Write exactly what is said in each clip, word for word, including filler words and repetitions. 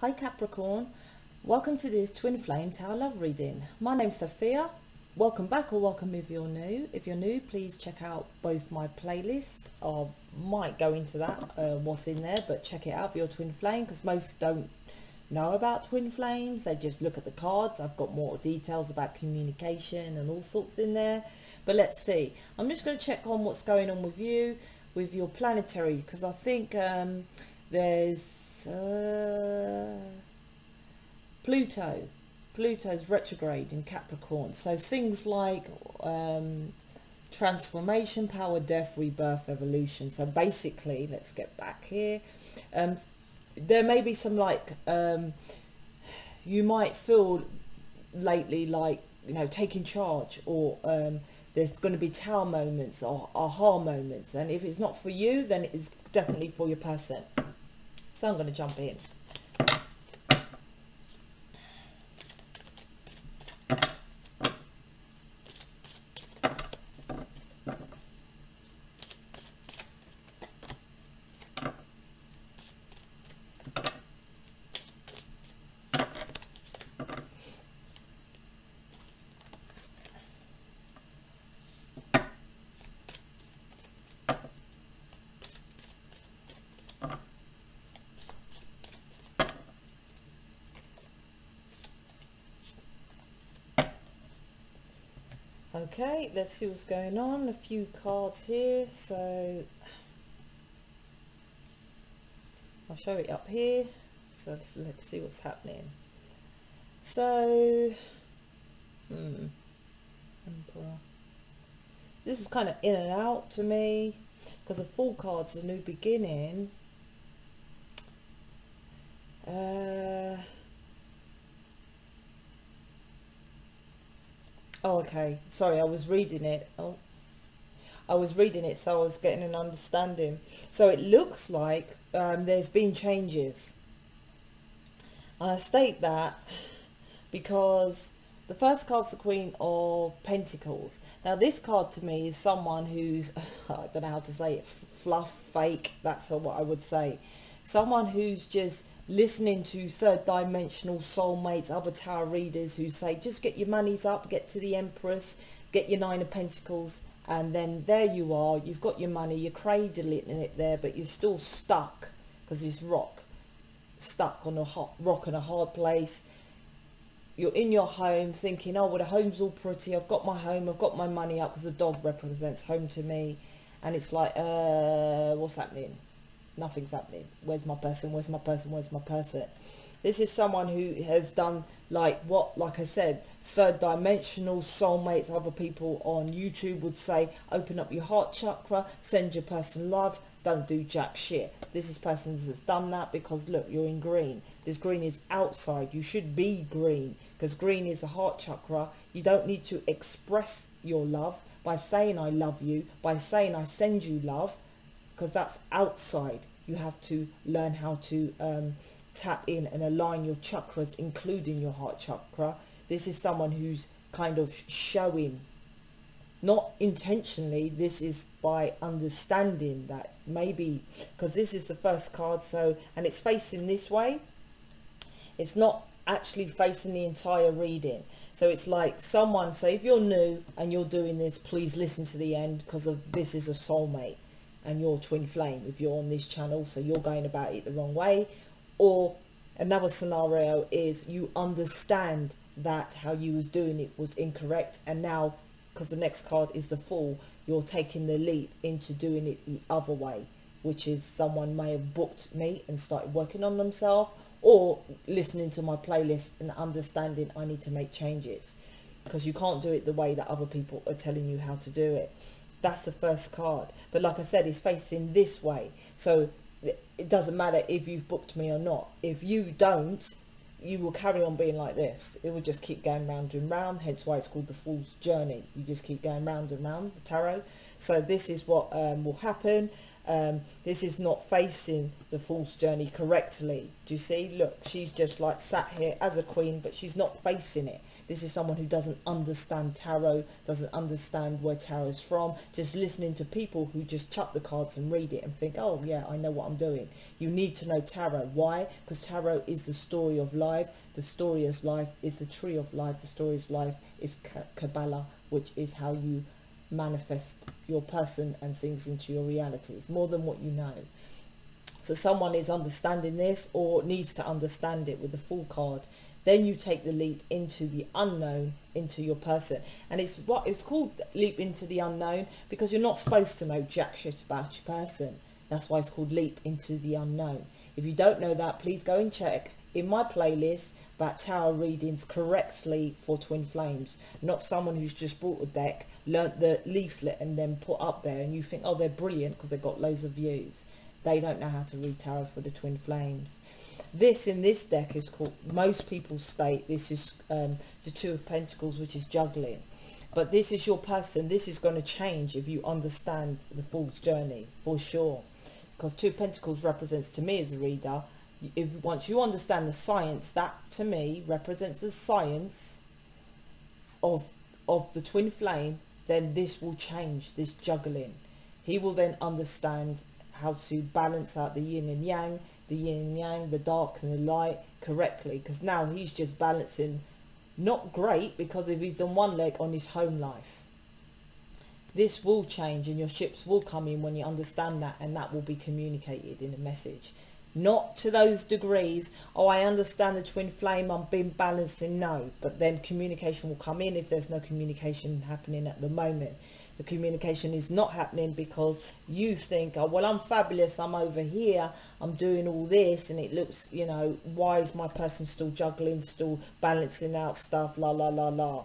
Hi Capricorn, welcome to this Twin Flame Tower Love Reading. My name's Sophia. Welcome back, or welcome if you're new. If you're new, please check out both my playlists. I might go into that, uh, what's in there, but check it out for your Twin Flame, because most don't know about Twin Flames. They just look at the cards. I've got more details about communication and all sorts in there. But let's see. I'm just going to check on what's going on with you, with your planetary, because I think um, there's Uh, Pluto Pluto's retrograde in Capricorn, so things like um, transformation, power, death, rebirth, evolution. So basically, let's get back here, um, there may be some like um, you might feel lately like, you know, taking charge, or um, there's going to be tower moments or aha moments, and if it's not for you, then it's definitely for your person. So I'm going to jump in. Okay, let's see what's going on. A few cards here, so I'll show it up here. So let's, let's see what's happening. So, hmm, Emperor. This is kind of in and out to me, because the Fool card's a new beginning. Uh, Oh, okay, sorry, I was reading it. Oh, I was reading it, so I was getting an understanding. So it looks like um, there's been changes, and I state that because the first card's the Queen of Pentacles. Now this card to me is someone who's I don't know how to say it, fluff, fake, that's what I would say. Someone who's just listening to third dimensional soulmates, other tarot readers who say just get your monies up, get to the Empress, get your Nine of Pentacles, and then there you are, you've got your money, you're cradling it there, but you're still stuck, because it's rock stuck on a hot rock in a hard place. You're in your home thinking, oh well, the home's all pretty, I've got my home, I've got my money up, because the dog represents home to me, and it's like uh what's happening? Nothing's happening. Where's my person? Where's my person? Where's my person? This is someone who has done like what, like I said, third dimensional soulmates. Other people on YouTube would say, open up your heart chakra, send your person love, don't do jack shit. This is persons that's done that, because look, you're in green. This green is outside. You should be green, because green is the heart chakra. You don't need to express your love by saying I love you, by saying I send you love, because that's outside. You have to learn how to um, tap in and align your chakras, including your heart chakra. This is someone who's kind of showing, not intentionally, this is by understanding that maybe, because this is the first card, so, and it's facing this way, it's not actually facing the entire reading. So it's like someone, so if you're new and you're doing this, please listen to the end, because of this is a soulmate and your twin flame if you're on this channel, so you're going about it the wrong way. Or another scenario is you understand that how you was doing it was incorrect, and now, because the next card is the Fool, you're taking the leap into doing it the other way, which is someone may have booked me and started working on themselves, or listening to my playlist and understanding I need to make changes, because you can't do it the way that other people are telling you how to do it. That's the first card, but like I said, it's facing this way, so it doesn't matter if you've booked me or not. If you don't, you will carry on being like this. It will just keep going round and round, hence why it's called the Fool's Journey. You just keep going round and round, the tarot. So this is what um, will happen. Um, this is not facing the Fool's journey correctly. Do you see? Look, she's just like sat here as a queen, but she's not facing it. This is someone who doesn't understand tarot, doesn't understand where tarot is from, just listening to people who just chuck the cards and read it and think, oh yeah, I know what I'm doing. You need to know tarot. Why? Because tarot is the story of life. The story is life is the tree of life. The story is life is Kabbalah, which is how you manifest your person and things into your realities, more than what you know. So someone is understanding this or needs to understand it with the Fool card. Then you take the leap into the unknown, into your person. And it's what it's called, leap into the unknown, because you're not supposed to know jack shit about your person. That's why it's called leap into the unknown. If you don't know that, please go and check in my playlist about tarot readings correctly for twin flames. Not someone who's just bought a deck, learnt the leaflet and then put up there and you think, oh, they're brilliant because they've got loads of views. They don't know how to read tarot for the twin flames. This in this deck is called, most people state this is um, the Two of Pentacles, which is juggling. But this is your person. This is going to change if you understand the Fool's journey for sure. Because Two of Pentacles represents, to me as a reader, if once you understand the science, that to me represents the science of of the twin flame, then this will change, this juggling. He will then understand how to balance out the yin and yang, the yin and yang, the dark and the light correctly, because now he's just balancing. Not great, because if he's on one leg on his home life, this will change and your ships will come in when you understand that, and that will be communicated in a message. Not to those degrees, oh, I understand the twin flame, I'm being balancing. No, but then communication will come in if there's no communication happening at the moment. The communication is not happening because you think, oh, well, I'm fabulous, I'm over here, I'm doing all this, and it looks, you know, why is my person still juggling, still balancing out stuff, la, la, la, la.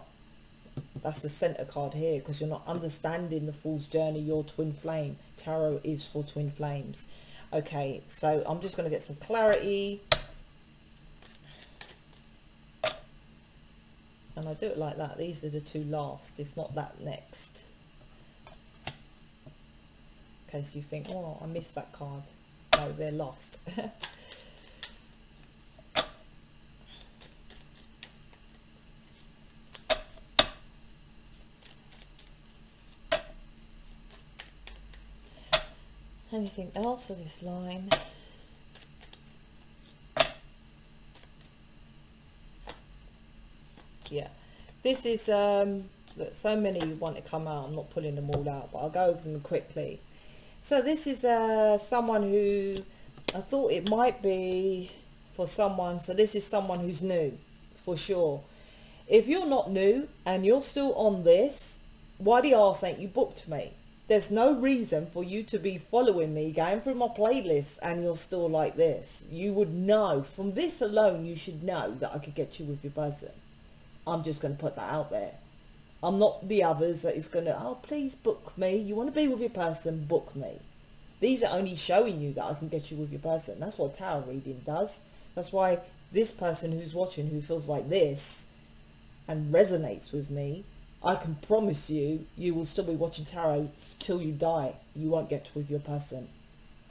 That's the center card here, because you're not understanding the Fool's journey, your twin flame. Tarot is for twin flames. Okay, so I'm just going to get some clarity. And I do it like that. These are the two last. It's not that next. In case you think, oh, I missed that card. No, they're lost. Anything else for this line? Yeah, this is um that so many want to come out. I'm not pulling them all out, but I'll go over them quickly. So this is uh someone who I thought it might be for someone. So this is someone who's new for sure. If you're not new and you're still on this, why the arse ain't you booked me? There's no reason for you to be following me, going through my playlist, and you're still like this. You would know, from this alone, you should know that I could get you with your person. I'm just going to put that out there. I'm not the others that is going to, oh, please book me. You want to be with your person, book me. These are only showing you that I can get you with your person. That's what tarot reading does. That's why this person who's watching, who feels like this and resonates with me, I can promise you, you will still be watching tarot till you die. You won't get with your person.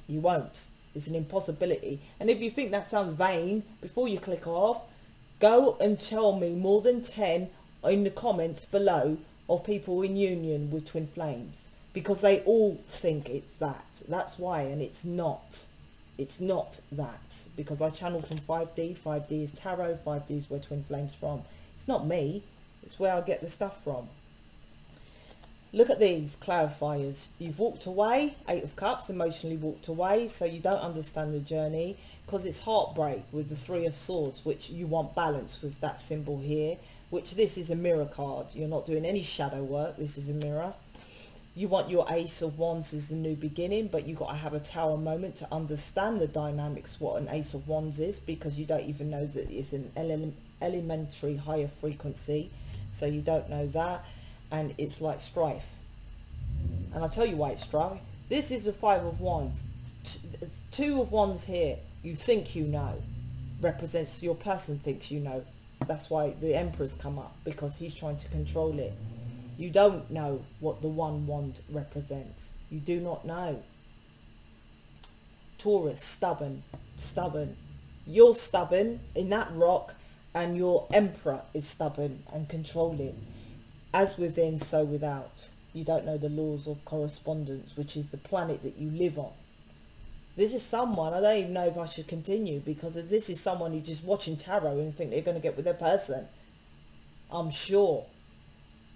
You won't. It's an impossibility. And if you think that sounds vain, before you click off, go and tell me more than ten in the comments below of people in union with twin flames, because they all think it's that. That's why, and it's not. It's not that, because I channel from five D. five D is tarot. five D is where twin flames from. It's not me. It's where I get the stuff from. Look at these clarifiers. You've walked away, Eight of Cups, emotionally walked away, so you don't understand the journey, because it's heartbreak with the Three of Swords, which you want balance with that symbol here, which this is a mirror card. You're not doing any shadow work. This is a mirror. You want your Ace of Wands as the new beginning, but you've got to have a tower moment to understand the dynamics, what an Ace of Wands is, because you don't even know that it's an ele elementary higher frequency. So you don't know that, and it's like strife. And I'll tell you why it's strife. This is the Five of Wands. Two of Wands here, you think you know, represents your person thinks you know. That's why the Emperor's come up, because he's trying to control it. You don't know what the one wand represents. You do not know. Taurus, stubborn, stubborn. You're stubborn in that rock, and your Emperor is stubborn and controlling. As within, so without. You don't know the laws of correspondence, which is the planet that you live on. This is someone, I don't even know if I should continue, because if this is someone who's just watching tarot and think they're going to get with their person, I'm sure,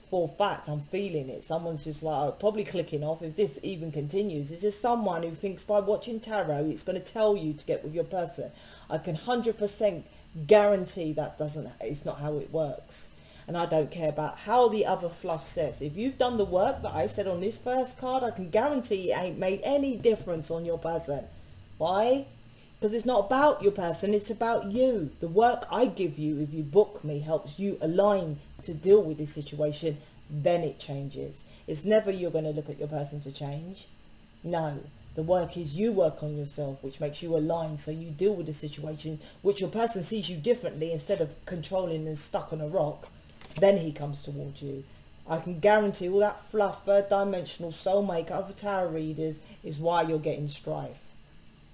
for fact, I'm feeling it. Someone's just like, oh, probably clicking off if this even continues. This is someone who thinks by watching tarot, it's going to tell you to get with your person. I can one hundred percent guarantee that doesn't, it's not how it works. And I don't care about how the other fluff says. If you've done the work that I said on this first card, I can guarantee it ain't made any difference on your person. Why? Because it's not about your person, it's about you. The work I give you, if you book me, helps you align to deal with this situation, then it changes. It's never you're going to look at your person to change. No. The work is you work on yourself, which makes you align, so you deal with the situation, which your person sees you differently instead of controlling and stuck on a rock. Then he comes towards you. I can guarantee all that fluff, third dimensional, soulmate, other tarot readers is why you're getting strife.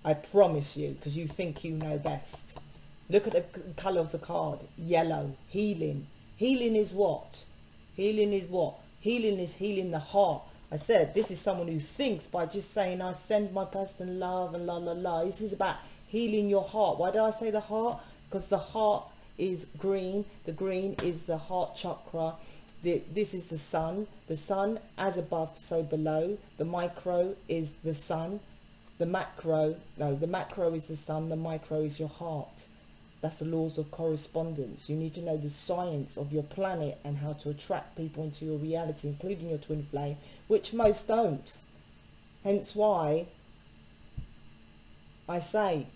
I promise you, because you think you know best. Look at the colour of the card. Yellow. Healing. Healing is what? Healing is what? Healing is healing the heart. I said this is someone who thinks by just saying I send my person love and la la la. This is about healing your heart. Why did I say the heart? Because the heart is green. The green is the heart chakra. The, this is the sun. The sun, as above, so below. The micro is the sun. The macro, no, the macro is the sun. The micro is your heart. That's the laws of correspondence. You need to know the science of your planet and how to attract people into your reality, including your twin flame, which most don't. Hence why I say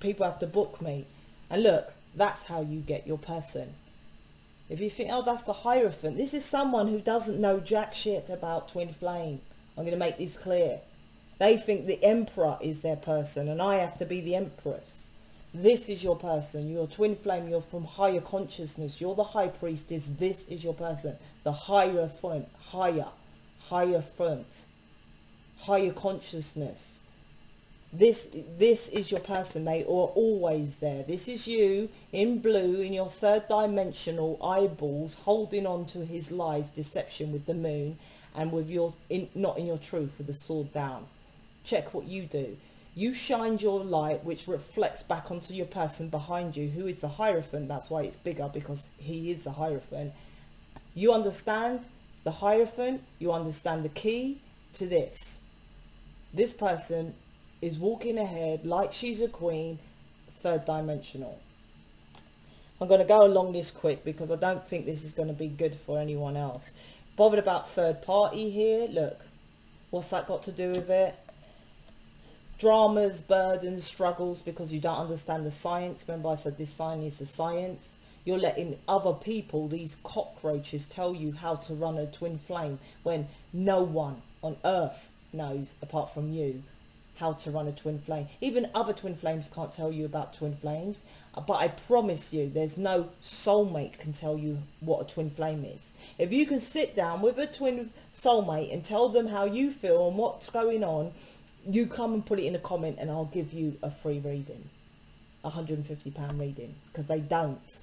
people have to book me. And look, that's how you get your person. If you think, oh, that's the Hierophant. This is someone who doesn't know jack shit about twin flame. I'm going to make this clear. They think the Emperor is their person and I have to be the Empress. This is your person. You're twin flame. You're from higher consciousness. You're the High Priestess. This is your person. The Hierophant. Higher. Hierophant. Higher consciousness. This this is your person. They are always there. This is you in blue in your third dimensional eyeballs, holding on to his lies, deception with the moon, and with your in, not in your truth with the sword down. Check what you do. You shine your light, which reflects back onto your person behind you, who is the Hierophant. That's why it's bigger, because he is the Hierophant. You understand the Hierophant. You understand the key to this. This person is walking ahead like she's a queen, third dimensional. I'm going to go along this quick because I don't think this is going to be good for anyone else. Bothered about third party here. Look, what's that got to do with it? Dramas, burdens, struggles, because you don't understand the science. Remember I said this sign is the science. You're letting other people, these cockroaches, tell you how to run a twin flame when no one on earth knows apart from you how to run a twin flame. Even other twin flames can't tell you about twin flames, but I promise you there's no soulmate can tell you what a twin flame is. If you can sit down with a twin soulmate and tell them how you feel and what's going on, you come and put it in a comment and I'll give you a free reading, a hundred and fifty pound reading, because they don't.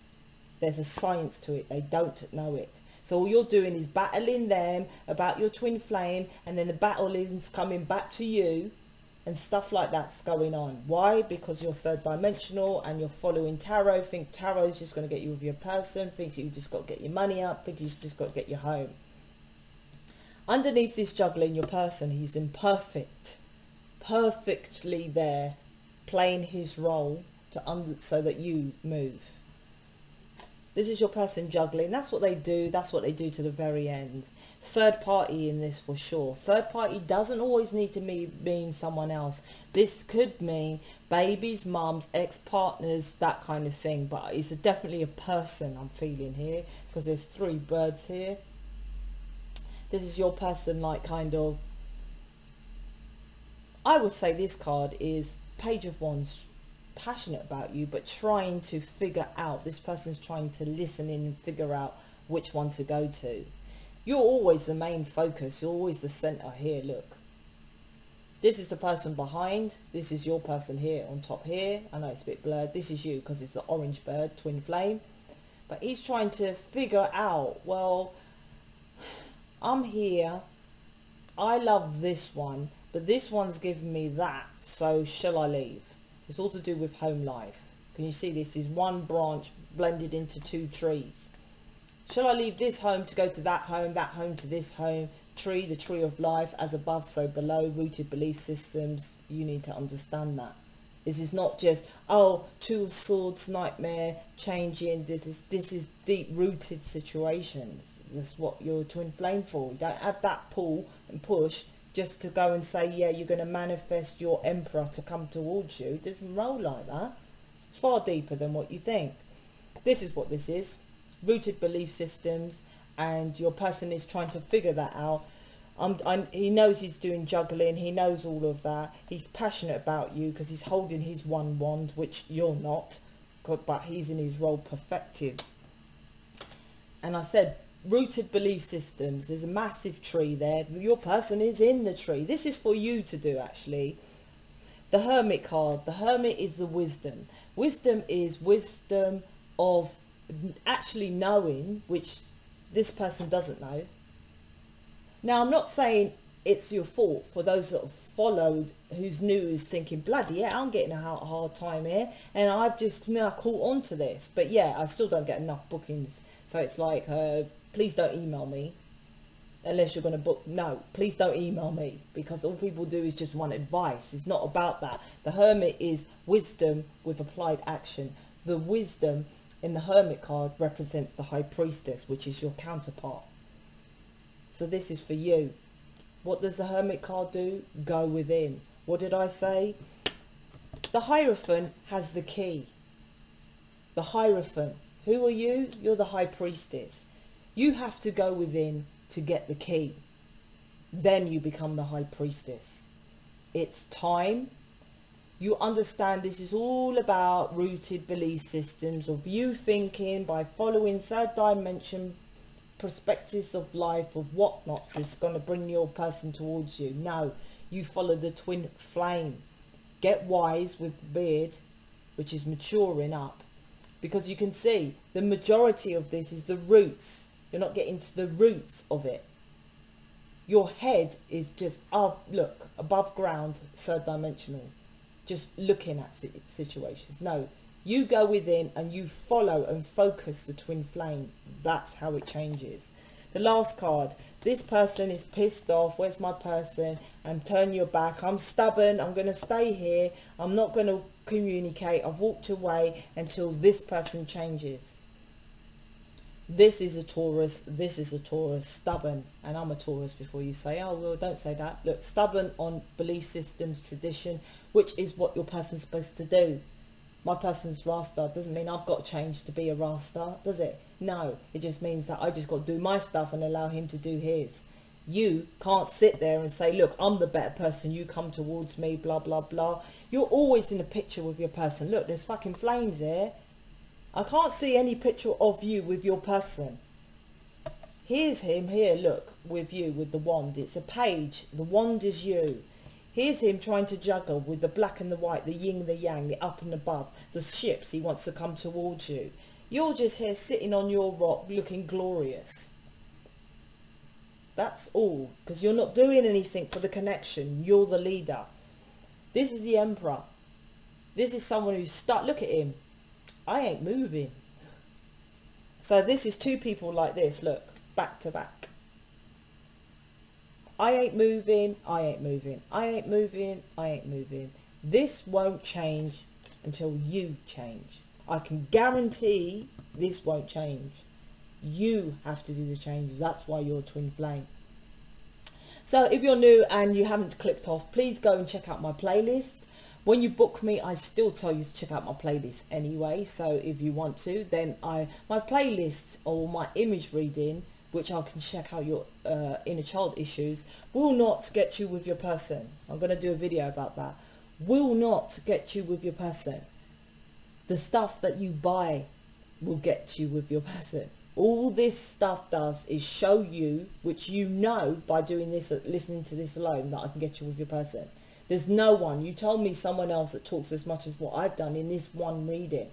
There's a science to it. They don't know it. So all you're doing is battling them about your twin flame, and then the battle is coming back to you. And stuff like that's going on. Why? Because you're third dimensional and you're following tarot. Think tarot's just going to get you with your person. Thinks you just got to get your money up. Thinks you just got to get your home. Underneath this juggling your person, he's imperfect. Perfectly there. Playing his role to under so that you move. This is your person juggling. That's what they do. That's what they do to the very end. Third party in this for sure. Third party doesn't always need to mean someone else. This could mean babies, mums, ex-partners, that kind of thing. But it's a, definitely a person I'm feeling here, because there's three birds here. This is your person, like kind of. I would say this card is Page of Wands. Passionate about you, but trying to figure out, this person's trying to listen in and figure out which one to go to. You're always the main focus. You're always the center here. Look, This is the person behind. This is your person here on top here. I know it's a bit blurred. This is you because it's the orange bird, twin flame. But he's trying to figure out, well, I'm here. I love this one, but this one's giving me that. So shall I leave? It's all to do with home life. Can you see this is one branch blended into two trees? Shall I leave this home to go to that home, that home to this home? Tree, the tree of life, as above so below, rooted belief systems. You need to understand that this is not just, oh, two of swords nightmare changing. This is this is deep rooted situations. That's what you're twin flame for. You don't have that pull and push just to go and say, yeah, you're going to manifest your emperor to come towards you. It doesn't roll like that. It's far deeper than what you think. This is what this is, rooted belief systems. And your person is trying to figure that out. Um, I'm, he knows he's doing juggling. He knows all of that. He's passionate about you because he's holding his one wand, which you're not. God, but he's in his role perfective. And I said, rooted belief systems. There's a massive tree there. Your person is in the tree. This is for you to do, actually. The Hermit card. The Hermit is the wisdom. Wisdom is wisdom of actually knowing, which this person doesn't know. Now, I'm not saying it's your fault. For those that have followed, who's new, who's thinking, bloody yeah, I'm getting a hard time here, and I've just now caught on to this. But yeah, I still don't get enough bookings. So it's like, uh, please don't email me unless you're going to book. No, please don't email me, because all people do is just want advice. It's not about that. The Hermit is wisdom with applied action. The wisdom in the Hermit card represents the High Priestess, which is your counterpart. So this is for you. What does the Hermit card do? Go within. What did I say? The Hierophant has the key. The Hierophant. Who are you? You're the High Priestess. You have to go within to get the key. Then you become the High Priestess. It's time. You understand this is all about rooted belief systems of you thinking by following third dimension perspectives of life of whatnot is going to bring your person towards you. No, you follow the twin flame. Get wise with the beard, which is maturing up, because you can see the majority of this is the roots. You're not getting to the roots of it. Your head is just, oh, look, above ground, third dimensional. Just looking at situations. No, you go within and you follow and focus the twin flame. That's how it changes. The last card, this person is pissed off. Where's my person? I'm turning your back. I'm stubborn. I'm going to stay here. I'm not going to communicate. I've walked away until this person changes. This is a Taurus. This is a Taurus. Stubborn. And I'm a Taurus before you say, oh, well, don't say that. Look, stubborn on belief systems, tradition, which is what your person's supposed to do. My person's Rasta. Doesn't mean I've got to change to be a Rasta, does it? No, it just means that I just got to do my stuff and allow him to do his. You can't sit there and say, look, I'm the better person. You come towards me, blah, blah, blah. You're always in a picture with your person. Look, there's fucking flames here. I can't see any picture of you with your person. Here's him here, look, with you, with the wand. It's a page. The wand is you. Here's him trying to juggle with the black and the white, the yin, the yang, the up and above, the ships. He wants to come towards you. You're just here sitting on your rock looking glorious. That's all, because you're not doing anything for the connection. You're the leader. This is the Emperor. This is someone who's stuck. Look at him. I ain't moving. So this is two people like this, look, back to back. I ain't moving, I ain't moving, I ain't moving, I ain't moving. This won't change until you change. I can guarantee this won't change. You have to do the changes. That's why you're twin flame. So if you're new and you haven't clicked off, please go and check out my playlist. When you book me, I still tell you to check out my playlist anyway. So if you want to, then I my playlist or my image reading, which I can check out your uh, inner child issues, will not get you with your person. I'm going to do a video about that. Will not get you with your person. The stuff that you buy will get you with your person. All this stuff does is show you, which you know by doing this, listening to this alone, that I can get you with your person. There's no one. You told me someone else that talks as much as what I've done in this one reading,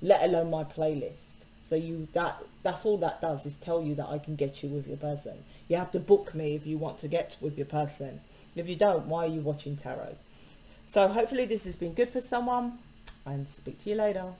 let alone my playlist. So you that that's all that does is tell you that I can get you with your person. You have to book me if you want to get with your person. If you don't, why are you watching tarot? So hopefully this has been good for someone, and speak to you later.